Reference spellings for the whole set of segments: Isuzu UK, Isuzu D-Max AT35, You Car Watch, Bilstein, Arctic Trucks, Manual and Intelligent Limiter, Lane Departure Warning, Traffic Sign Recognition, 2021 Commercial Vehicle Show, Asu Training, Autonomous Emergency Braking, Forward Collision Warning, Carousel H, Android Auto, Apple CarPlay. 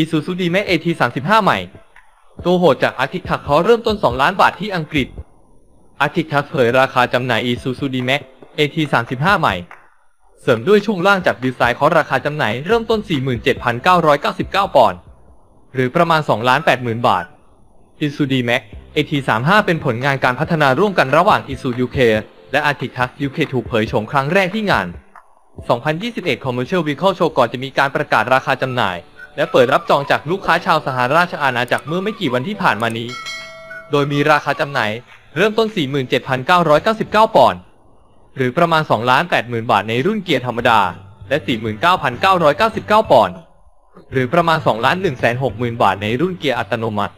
Isuzu D-Max AT35 ใหม่ตัวโหดจาก Arctic Trucks เขาเริ่มต้น2 ล้านบาทที่อังกฤษ Arctic Trucks เผยราคาจำหน่าย Isuzu D-Max AT35 ใหม่เสริมด้วยช่วงล่างจาก Bilstein เขาราคาจำหน่ายเริ่มต้น 47,999 ปอนด์หรือประมาณ 2,80,000 บาท Isuzu D-Max AT35 เป็นผลงานการพัฒนาร่วมกันระหว่าง Isuzu UK และ Arctic Trucks UK ถูกเผยโฉมครั้งแรกที่งาน 2021 Commercial Vehicle Show ก่อนจะมีการประกาศราคาจำหน่ายและเปิดรับจองจากลูกค้าชาวสหราชอาณาจักรเมื่อไม่กี่วันที่ผ่านมานี้โดยมีราคาจำหน่ายเริ่มต้น 47,999 ปอนด์หรือประมาณ 2,80,000 บาทในรุ่นเกียร์ธรรมดาและ 49,999 ปอนด์หรือประมาณ 2,160,000 บาทในรุ่นเกียร์อัตโนมัติ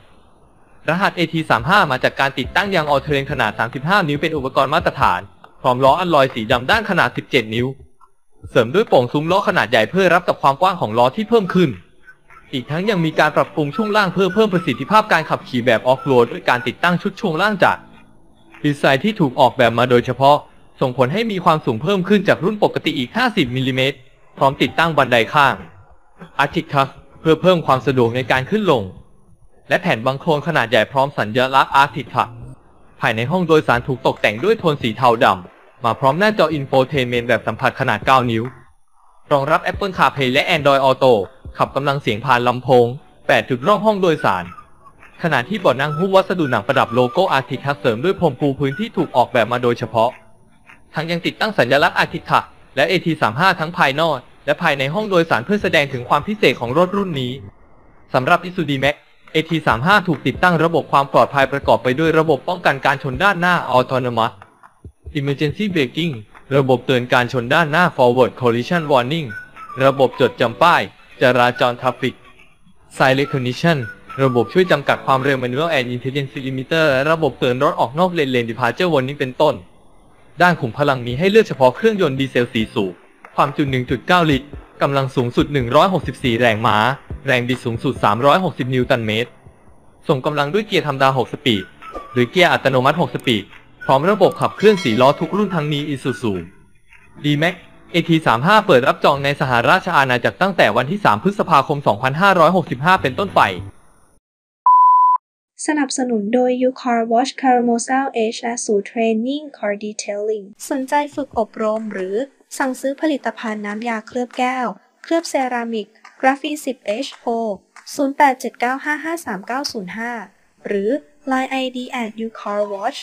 รหัส AT35 มาจากการติดตั้งยางออลเทเรนขนาด 35 นิ้วเป็นอุปกรณ์มาตรฐานพร้อมล้ออัลลอยสีดำด้านขนาด 17 นิ้วเสริมด้วยโป่งซุ้มล้อขนาดใหญ่เพื่อรับกับความกว้างของล้อที่เพิ่มขึ้นอีกทั้งยังมีการปรับปรุงช่วงล่างเพื่อเพิ่มประสิทธิภาพการขับขี่แบบออฟโรดด้วยการติดตั้งชุดช่วงล่างจากดีไซน์ที่ถูกออกแบบมาโดยเฉพาะส่งผลให้มีความสูงเพิ่มขึ้นจากรุ่นปกติอีก 50 มิลลิเมตรพร้อมติดตั้งบันไดข้าง Arctic Trucks เพื่อเพิ่มความสะดวกในการขึ้นลงและแผ่นบังโคลนขนาดใหญ่พร้อมสัญลักษณ์ Arctic Trucks ภายในห้องโดยสารถูกตกแต่งด้วยโทนสีเทาดำมาพร้อมหน้าจออินโฟเทนเมนต์แบบสัมผัสขนาด 9 นิ้วรองรับ Apple CarPlay และ Android Autoขับกำลังเสียงผ่านลำโพง 8 จุดรอบห้องโดยสารขณะที่เบาะนั่งหุ้มวัสดุหนังประดับโลโก้ Arctic Trucks เสริมด้วยพรมปูพื้นที่ถูกออกแบบมาโดยเฉพาะทั้งยังติดตั้งสัญลักษณ์ Arctic Trucks และ AT35 ทั้งภายนอกและภายในห้องโดยสารเพื่อแสดงถึงความพิเศษของรถรุ่นนี้สำหรับ Isuzu D-Max AT35 ถูกติดตั้งระบบความปลอดภัยประกอบไปด้วยระบบป้องกันการชนด้านหน้า Autonomous Emergency Braking ระบบเตือนการชนด้านหน้า Forward Collision Warning ระบบจดจำป้ายจราจร Traffic Sign Recognition ระบบช่วยจำกัดความเร็ว Manual and Intelligent Limiter และระบบเตือนรถออกนอกเลน Departure Warning เป็นต้นด้านขุมพลังมีให้เลือกเฉพาะเครื่องยนต์ดีเซล4 สูบความจุ 1.9 ลิตรกำลังสูงสุด164 แรงม้าแรงบิดสูงสุด360 นิวตันเมตรส่งกำลังด้วยเกียร์ธรรมดา6 สปีดหรือเกียร์อัตโนมัติ6 สปีดพร้อมระบบขับเคลื่อน4 ล้อทุกรุ่นทั้งนี้ Isuzu D-Max AT35 เปิดรับจองในสหราชอาณาจักรตั้งแต่วันที่ 3 พฤษภาคม 2565 เป็นต้นไปสนับสนุนโดย You Car Watch Carousel H Asu Training Car Detailing สนใจฝึกอบรมหรือสั่งซื้อผลิตภัณฑ์น้ำยาเคลือบแก้วเคลือบเซรามิกกราฟีน 10H โทร 0879553905 หรือ Line ID @YouCarWatch